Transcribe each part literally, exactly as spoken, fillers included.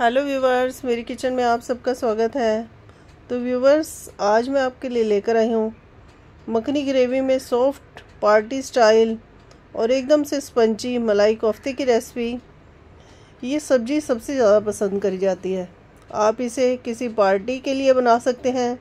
Hello viewers, मेरी kitchen में आप सबका स्वागत है। तो व्यूवर्स, आज मैं आपके लिए लेकर आई हूँ मखनी ग्रेवी में सॉफ्ट पार्टी स्टाइल और एकदम से स्पंजी मलाई कोफ्ते की रेसिपी। ये सब्ज़ी सबसे ज़्यादा पसंद करी जाती है। आप इसे किसी पार्टी के लिए बना सकते हैं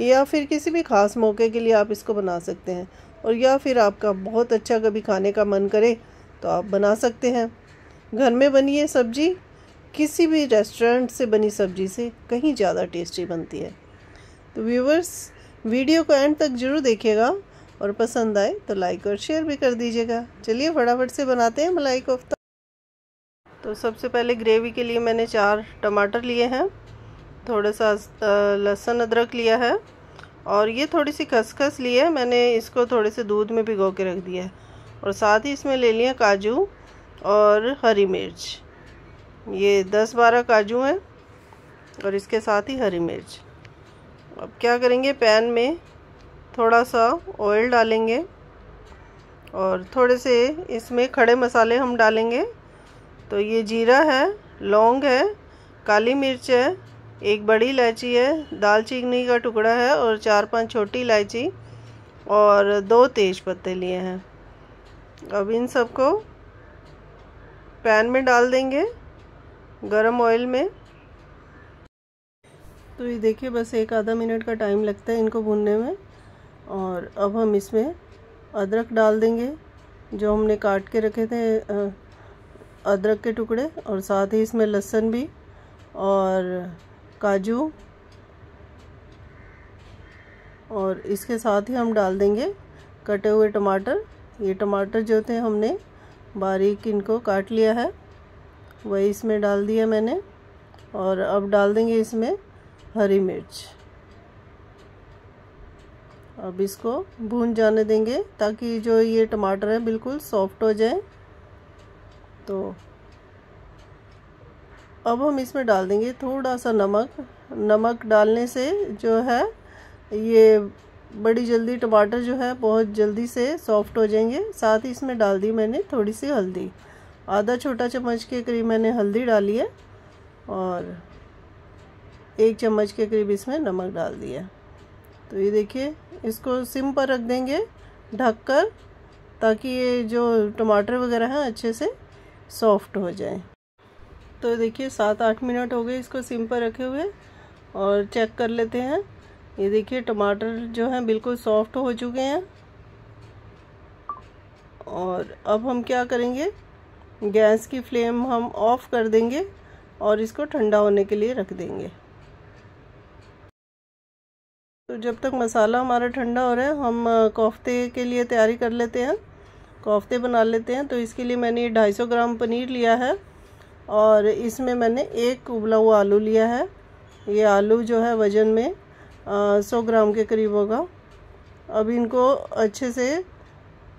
या फिर किसी भी ख़ास मौके के लिए आप इसको बना सकते हैं, और या फिर आपका बहुत अच्छा कभी खाने का मन करे तो आप बना सकते हैं। घर में बनी ये सब्ज़ी किसी भी रेस्टोरेंट से बनी सब्ज़ी से कहीं ज़्यादा टेस्टी बनती है। तो व्यूवर्स, वीडियो को एंड तक जरूर देखिएगा और पसंद आए तो लाइक और शेयर भी कर दीजिएगा। चलिए फटाफट से बनाते हैं मलाई कोफ्ता। तो सबसे पहले ग्रेवी के लिए मैंने चार टमाटर लिए हैं, थोड़ा सा लहसुन अदरक लिया है, और ये थोड़ी सी खसखस ली है। मैंने इसको थोड़े से दूध में भिगो के रख दिया है, और साथ ही इसमें ले लिया काजू और हरी मिर्च। ये दस बारह काजू हैं और इसके साथ ही हरी मिर्च। अब क्या करेंगे, पैन में थोड़ा सा ऑयल डालेंगे और थोड़े से इसमें खड़े मसाले हम डालेंगे। तो ये जीरा है, लौंग है, काली मिर्च है, एक बड़ी इलायची है, दालचीनी का टुकड़ा है और चार पांच छोटी इलायची, और दो तेज़ पत्ते लिए हैं। अब इन सबको पैन में डाल देंगे गरम ऑयल में। तो ये देखिए, बस एक आधा मिनट का टाइम लगता है इनको भूनने में। और अब हम इसमें अदरक डाल देंगे, जो हमने काट के रखे थे अदरक के टुकड़े, और साथ ही इसमें लहसुन भी और काजू, और इसके साथ ही हम डाल देंगे कटे हुए टमाटर। ये टमाटर जो थे हमने बारीक इनको काट लिया है, वही इसमें डाल दिया मैंने। और अब डाल देंगे इसमें हरी मिर्च। अब इसको भून जाने देंगे ताकि जो ये टमाटर है बिल्कुल सॉफ्ट हो जाए। तो अब हम इसमें डाल देंगे थोड़ा सा नमक। नमक डालने से जो है ये बड़ी जल्दी टमाटर जो है बहुत जल्दी से सॉफ्ट हो जाएंगे। साथ ही इसमें डाल दी मैंने थोड़ी सी हल्दी, आधा छोटा चम्मच के करीब मैंने हल्दी डाली है, और एक चम्मच के करीब इसमें नमक डाल दिया। तो ये देखिए, इसको सिम पर रख देंगे ढककर, ताकि ये जो टमाटर वगैरह हैं अच्छे से सॉफ्ट हो जाए। तो देखिए, सात आठ मिनट हो गए इसको सिम पर रखे हुए, और चेक कर लेते हैं। ये देखिए, टमाटर जो हैं बिल्कुल सॉफ्ट हो चुके हैं। और अब हम क्या करेंगे, गैस की फ्लेम हम ऑफ कर देंगे और इसको ठंडा होने के लिए रख देंगे। तो जब तक मसाला हमारा ठंडा हो रहा है, हम कोफ्ते के लिए तैयारी कर लेते हैं, कोफ्ते बना लेते हैं। तो इसके लिए मैंने ढाई सौ ग्राम पनीर लिया है, और इसमें मैंने एक उबला हुआ आलू लिया है। ये आलू जो है वज़न में सौ ग्राम के करीब होगा। अब इनको अच्छे से,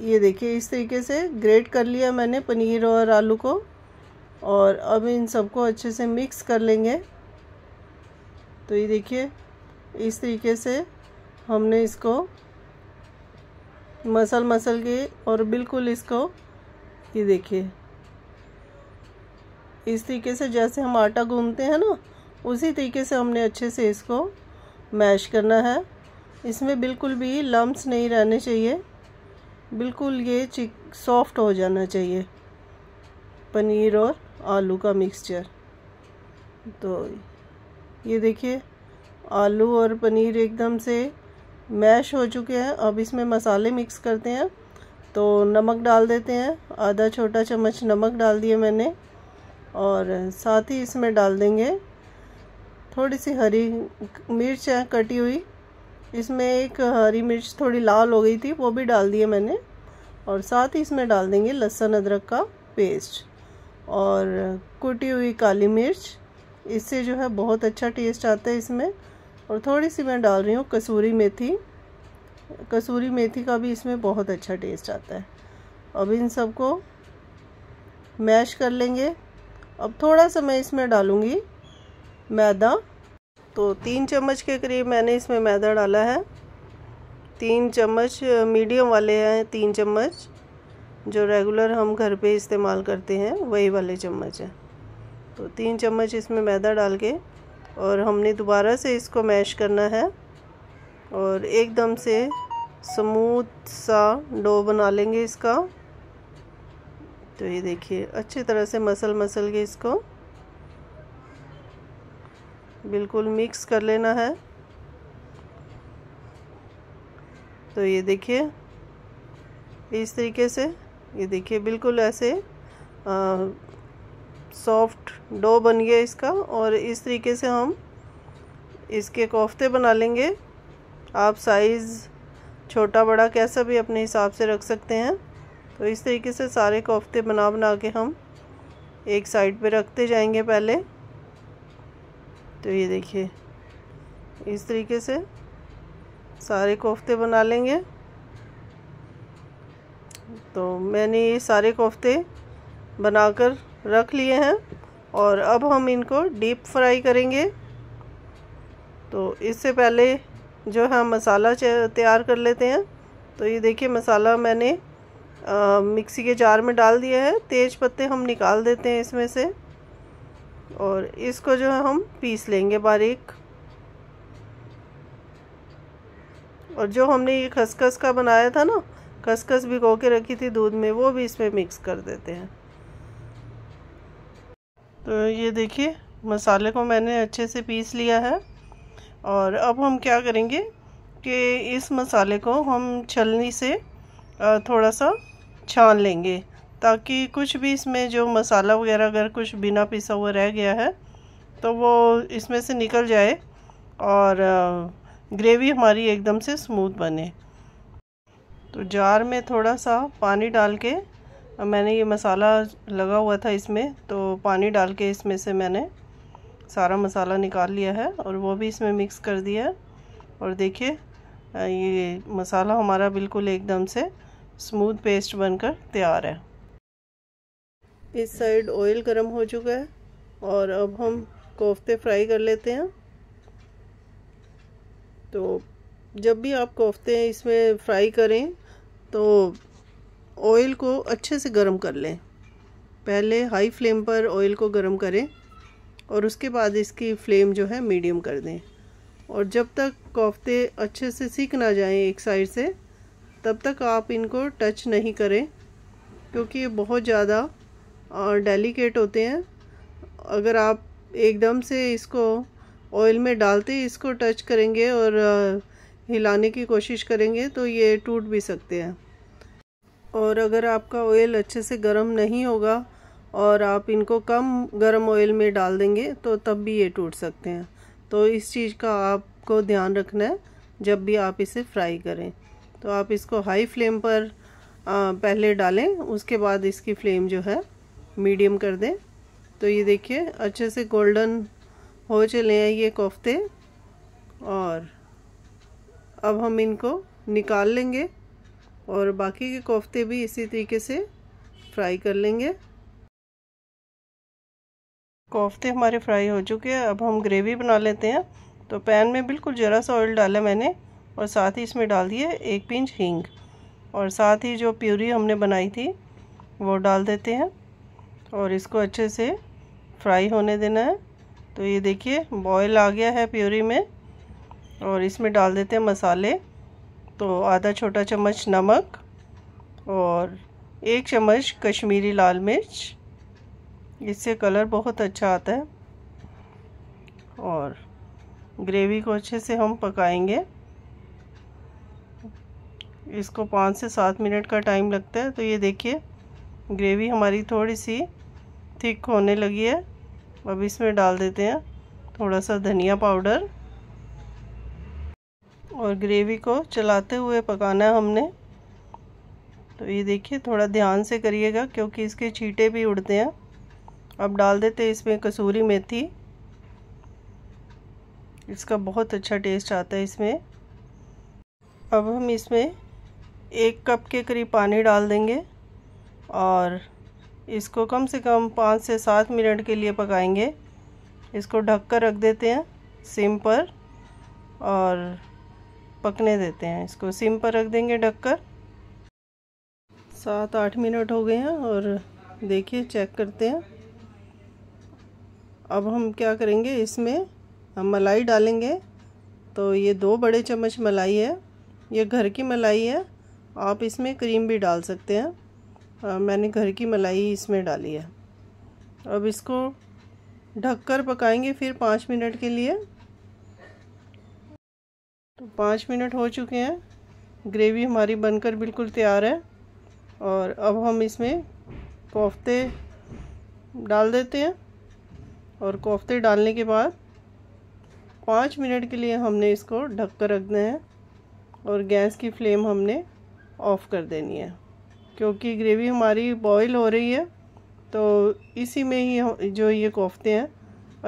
ये देखिए, इस तरीके से ग्रेट कर लिया मैंने पनीर और आलू को, और अब इन सबको अच्छे से मिक्स कर लेंगे। तो ये देखिए, इस तरीके से हमने इसको मसल मसल के, और बिल्कुल इसको, ये देखिए, इस तरीके से जैसे हम आटा गूंथते हैं ना, उसी तरीके से हमने अच्छे से इसको मैश करना है। इसमें बिल्कुल भी लम्प्स नहीं रहने चाहिए, बिल्कुल ये चिक सॉफ्ट हो जाना चाहिए पनीर और आलू का मिक्सचर। तो ये देखिए, आलू और पनीर एकदम से मैश हो चुके हैं। अब इसमें मसाले मिक्स करते हैं। तो नमक डाल देते हैं, आधा छोटा चम्मच नमक डाल दिए मैंने, और साथ ही इसमें डाल देंगे थोड़ी सी हरी मिर्च है कटी हुई। इसमें एक हरी मिर्च थोड़ी लाल हो गई थी, वो भी डाल दिए मैंने, और साथ ही इसमें डाल देंगे लहसुन अदरक का पेस्ट और कुटी हुई काली मिर्च। इससे जो है बहुत अच्छा टेस्ट आता है इसमें। और थोड़ी सी मैं डाल रही हूँ कसूरी मेथी, कसूरी मेथी का भी इसमें बहुत अच्छा टेस्ट आता है। अब इन सबको मैश कर लेंगे। अब थोड़ा सा मैं इसमें डालूँगी मैदा। तो तीन चम्मच के करीब मैंने इसमें मैदा डाला है। तीन चम्मच मीडियम वाले हैं, तीन चम्मच जो रेगुलर हम घर पे इस्तेमाल करते हैं वही वाले चम्मच हैं। तो तीन चम्मच इसमें मैदा डाल के और हमने दोबारा से इसको मैश करना है और एकदम से स्मूथ सा डो बना लेंगे इसका। तो ये देखिए अच्छी तरह से मसल मसल के इसको बिल्कुल मिक्स कर लेना है। तो ये देखिए इस तरीके से, ये देखिए बिल्कुल ऐसे सॉफ्ट डो बन गया इसका। और इस तरीके से हम इसके कोफ्ते बना लेंगे। आप साइज़ छोटा बड़ा कैसा भी अपने हिसाब से रख सकते हैं। तो इस तरीके से सारे कोफ्ते बना बना के हम एक साइड पे रखते जाएंगे पहले। तो ये देखिए इस तरीके से सारे कोफ्ते बना लेंगे। तो मैंने ये सारे कोफ्ते बनाकर रख लिए हैं और अब हम इनको डीप फ्राई करेंगे। तो इससे पहले जो है मसाला तैयार कर लेते हैं। तो ये देखिए मसाला मैंने आ, मिक्सी के जार में डाल दिया है। तेज पत्ते हम निकाल देते हैं इसमें से और इसको जो है हम पीस लेंगे बारीक। और जो हमने ये खसखस का बनाया था ना, खसखस भिगो के रखी थी दूध में, वो भी इसमें मिक्स कर देते हैं। तो ये देखिए मसाले को मैंने अच्छे से पीस लिया है और अब हम क्या करेंगे कि इस मसाले को हम छलनी से थोड़ा सा छान लेंगे ताकि कुछ भी इसमें जो मसाला वगैरह अगर कुछ बिना पिसा हुआ रह गया है तो वो इसमें से निकल जाए और ग्रेवी हमारी एकदम से स्मूथ बने। तो जार में थोड़ा सा पानी डाल के, मैंने ये मसाला लगा हुआ था इसमें, तो पानी डाल के इसमें से मैंने सारा मसाला निकाल लिया है और वो भी इसमें मिक्स कर दिया है। और देखिए ये मसाला हमारा बिल्कुल एकदम से स्मूथ पेस्ट बनकर तैयार है। इस साइड ऑयल गर्म हो चुका है और अब हम कोफ्ते फ्राई कर लेते हैं। तो जब भी आप कोफ्ते इसमें फ्राई करें तो ऑयल को अच्छे से गर्म कर लें। पहले हाई फ्लेम पर ऑयल को गर्म करें और उसके बाद इसकी फ्लेम जो है मीडियम कर दें। और जब तक कोफ्ते अच्छे से सिक ना जाएं एक साइड से, तब तक आप इनको टच नहीं करें क्योंकि ये बहुत ज़्यादा डेलिकेट होते हैं। अगर आप एकदम से इसको ऑयल में डालते इसको टच करेंगे और हिलाने की कोशिश करेंगे तो ये टूट भी सकते हैं। और अगर आपका ऑयल अच्छे से गर्म नहीं होगा और आप इनको कम गर्म ऑयल में डाल देंगे तो तब भी ये टूट सकते हैं। तो इस चीज़ का आपको ध्यान रखना है जब भी आप इसे फ्राई करें। तो आप इसको हाई फ्लेम पर आ, पहले डालें, उसके बाद इसकी फ्लेम जो है मीडियम कर दें। तो ये देखिए अच्छे से गोल्डन हो चले हैं ये कोफ्ते और अब हम इनको निकाल लेंगे और बाकी के कोफ्ते भी इसी तरीके से फ्राई कर लेंगे। कोफ्ते हमारे फ्राई हो चुके हैं, अब हम ग्रेवी बना लेते हैं। तो पैन में बिल्कुल ज़रा सा ऑयल डाला मैंने और साथ ही इसमें डाल दिए एक पिंच हींग और साथ ही जो प्यूरी हमने बनाई थी वो डाल देते हैं और इसको अच्छे से फ्राई होने देना है। तो ये देखिए बॉयल आ गया है प्यूरी में और इसमें डाल देते हैं मसाले। तो आधा छोटा चम्मच नमक और एक चम्मच कश्मीरी लाल मिर्च, इससे कलर बहुत अच्छा आता है। और ग्रेवी को अच्छे से हम पकाएंगे, इसको पाँच से सात मिनट का टाइम लगता है। तो ये देखिए ग्रेवी हमारी थोड़ी सी थिक होने लगी है। अब इसमें डाल देते हैं थोड़ा सा धनिया पाउडर और ग्रेवी को चलाते हुए पकाना है हमने। तो ये देखिए थोड़ा ध्यान से करिएगा क्योंकि इसके छींटे भी उड़ते हैं। अब डाल देते हैं इसमें कसूरी मेथी, इसका बहुत अच्छा टेस्ट आता है इसमें। अब हम इसमें एक कप के करीब पानी डाल देंगे और इसको कम से कम पाँच से सात मिनट के लिए पकाएंगे। इसको ढक कर रख देते हैं सिम पर और पकने देते हैं। इसको सिम पर रख देंगे ढककर। सात आठ मिनट हो गए हैं और देखिए चेक करते हैं। अब हम क्या करेंगे, इसमें हम मलाई डालेंगे। तो ये दो बड़े चम्मच मलाई है, ये घर की मलाई है, आप इसमें क्रीम भी डाल सकते हैं। आ, मैंने घर की मलाई इसमें डाली है। अब इसको ढककर पकाएंगे फिर पाँच मिनट के लिए। तो पाँच मिनट हो चुके हैं, ग्रेवी हमारी बनकर बिल्कुल तैयार है। और अब हम इसमें कोफ्ते डाल देते हैं और कोफ्ते डालने के बाद पाँच मिनट के लिए हमने इसको ढक कर रखना है और गैस की फ्लेम हमने ऑफ़ कर देनी है, क्योंकि ग्रेवी हमारी बॉईल हो रही है। तो इसी में ही जो ये कोफ्ते हैं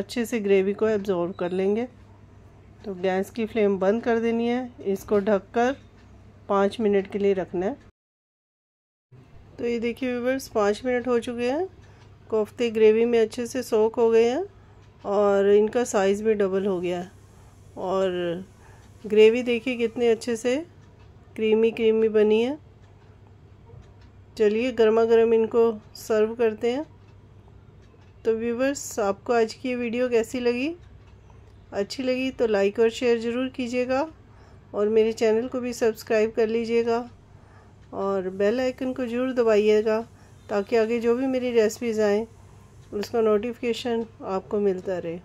अच्छे से ग्रेवी को एब्जॉर्व कर लेंगे। तो गैस की फ्लेम बंद कर देनी है, इसको ढककर पाँच मिनट के लिए रखना है। तो ये देखिए व्यूअर्स, पाँच मिनट हो चुके हैं, कोफ्ते ग्रेवी में अच्छे से सोक हो गए हैं और इनका साइज़ भी डबल हो गया है। और ग्रेवी देखिए कितने अच्छे से क्रीमी क्रीमी बनी है। चलिए गर्मा गर्म इनको सर्व करते हैं। तो व्यूवर्स, आपको आज की ये वीडियो कैसी लगी? अच्छी लगी तो लाइक और शेयर ज़रूर कीजिएगा और मेरे चैनल को भी सब्सक्राइब कर लीजिएगा और बेल आइकन को ज़रूर दबाइएगा, ताकि आगे जो भी मेरी रेसिपीज़ आएँ उसका नोटिफिकेशन आपको मिलता रहे।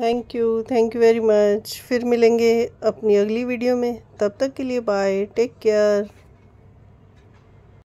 Thank you, thank you very much. फिर मिलेंगे अपनी अगली वीडियो में, तब तक के लिए बाय, टेक केयर।